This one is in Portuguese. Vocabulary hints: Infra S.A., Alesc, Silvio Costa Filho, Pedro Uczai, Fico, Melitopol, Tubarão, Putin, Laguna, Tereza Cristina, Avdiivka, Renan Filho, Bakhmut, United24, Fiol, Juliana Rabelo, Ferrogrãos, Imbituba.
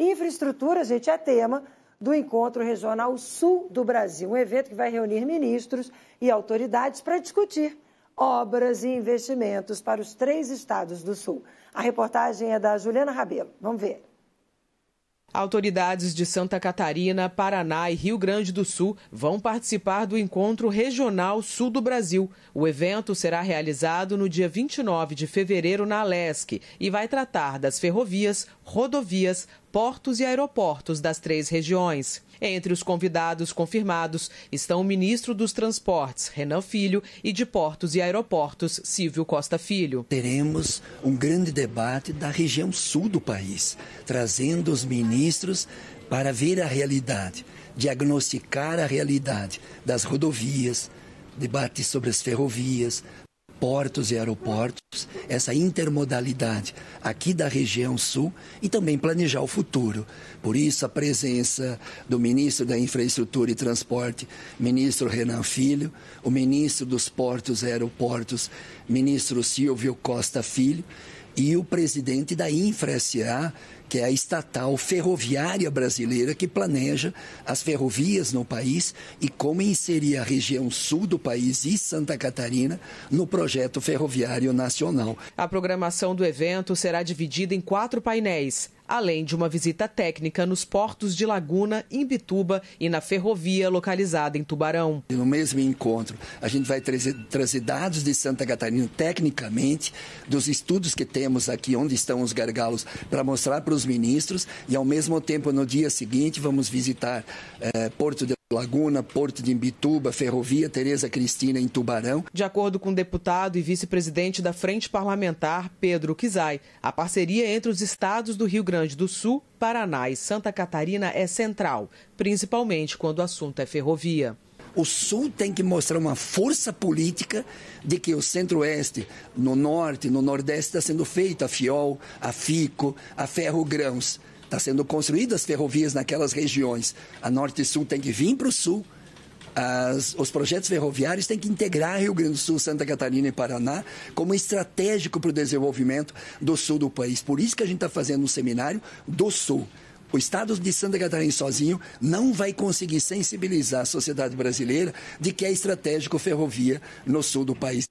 Infraestrutura, gente, é tema do Encontro Regional Sul do Brasil, um evento que vai reunir ministros e autoridades para discutir obras e investimentos para os 3 estados do Sul. A reportagem é da Juliana Rabelo. Vamos ver. Autoridades de Santa Catarina, Paraná e Rio Grande do Sul vão participar do Encontro Regional Sul do Brasil. O evento será realizado no dia 29 de fevereiro na Alesc e vai tratar das ferrovias, rodovias, portos e aeroportos das 3 regiões. Entre os convidados confirmados estão o ministro dos Transportes, Renan Filho, e de Portos e Aeroportos, Silvio Costa Filho. Teremos um grande debate da região sul do país, trazendo os ministros para ver a realidade, diagnosticar a realidade das rodovias, debate sobre as ferrovias, portos e aeroportos, essa intermodalidade aqui da região sul e também planejar o futuro. Por isso, a presença do ministro da Infraestrutura e Transporte, ministro Renan Filho, o ministro dos Portos e Aeroportos, ministro Silvio Costa Filho, e o presidente da Infra S.A., que é a estatal ferroviária brasileira que planeja as ferrovias no país e como inserir a região sul do país e Santa Catarina no projeto ferroviário nacional. A programação do evento será dividida em 4 painéis, além de uma visita técnica nos portos de Laguna, Imbituba e na ferrovia localizada em Tubarão. No mesmo encontro, a gente vai trazer dados de Santa Catarina tecnicamente, dos estudos que temos aqui, onde estão os gargalos, para mostrar para os ministros e, ao mesmo tempo, no dia seguinte, vamos visitar Porto de Laguna, Porto de Imbituba, Ferrovia Tereza Cristina em Tubarão. De acordo com o deputado e vice-presidente da Frente Parlamentar, Pedro Uczai, a parceria entre os estados do Rio Grande do Sul, Paraná e Santa Catarina é central, principalmente quando o assunto é ferrovia. O Sul tem que mostrar uma força política de que o Centro-Oeste, no Norte, no Nordeste, está sendo feita a Fiol, a Fico, a Ferrogrãos. Está sendo construídas ferrovias naquelas regiões. A Norte e Sul tem que vir para o Sul. Os projetos ferroviários têm que integrar Rio Grande do Sul, Santa Catarina e Paraná como estratégico para o desenvolvimento do Sul do país. Por isso que a gente está fazendo um seminário do Sul. O estado de Santa Catarina sozinho não vai conseguir sensibilizar a sociedade brasileira de que é estratégico ferrovia no sul do país.